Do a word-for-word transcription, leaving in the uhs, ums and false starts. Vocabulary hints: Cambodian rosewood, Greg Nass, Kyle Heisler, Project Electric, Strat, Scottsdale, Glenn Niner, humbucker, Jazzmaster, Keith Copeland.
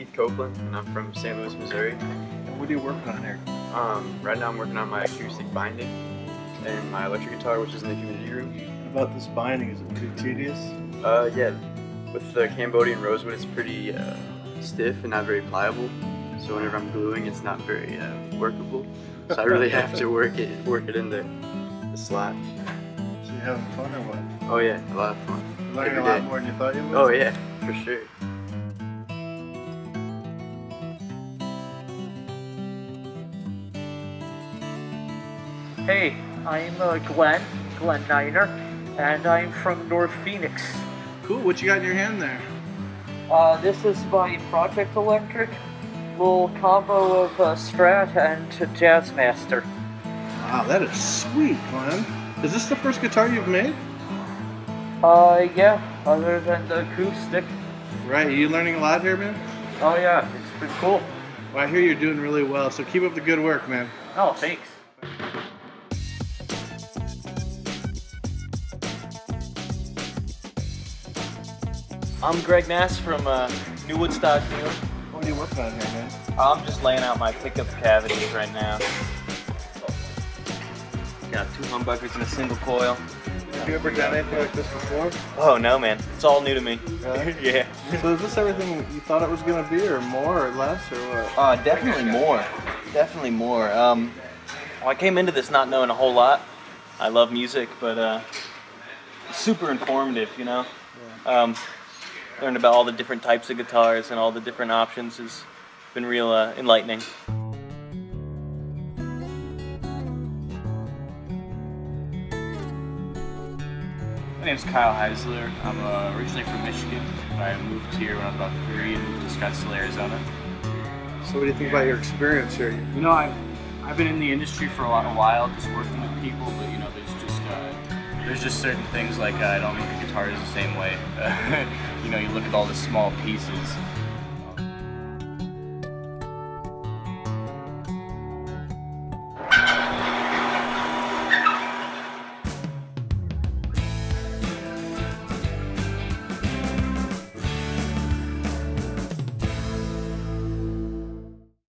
Keith Copeland, and I'm from Saint Louis, Missouri. What are you working on there? Um, right now I'm working on my acoustic binding and my electric guitar, which is in the humidity room. What about this binding? Is it pretty tedious? Uh, yeah. With the Cambodian rosewood, it's pretty uh, stiff and not very pliable. So whenever I'm gluing, it's not very uh, workable. So I really have to work it, work it in the, the slot. So you're having fun or what? Oh yeah, a lot of fun. You're learning a lot more than you thought you would? Oh yeah, for sure. Hey, I'm uh, Glenn, Glenn Niner, and I'm from North Phoenix. Cool, what you got in your hand there? Uh, this is my Project Electric, little combo of uh, Strat and Jazzmaster. Wow, that is sweet, Glenn. Is this the first guitar you've made? Uh, yeah, other than the acoustic. Right, are you learning a lot here, man? Oh yeah, it's been cool. Well, I hear you're doing really well, so keep up the good work, man. Oh, thanks. I'm Greg Nass from uh, New Woodstock, New York. What are you working on here, man? I'm just laying out my pickup cavities right now. Got two humbuckers and a single coil. Have you ever done anything like this before? Oh no, man. It's all new to me. Really? Yeah. So is this everything you thought it was going to be, or more, or less, or what? Uh, definitely more. Definitely more. Um, well, I came into this not knowing a whole lot. I love music, but uh, super informative, you know? Yeah. Um, Learned about all the different types of guitars and all the different options has been real uh, enlightening. My name's Kyle Heisler. I'm uh, originally from Michigan, but I moved here when I was about three and moved to Scottsdale, Arizona. So what do you think about your experience here? You know, I've, I've been in the industry for a lot of while, just working with people, but you know, there's just uh, There's just certain things like uh, I don't make the guitars the same way. Uh, you know, you look at all the small pieces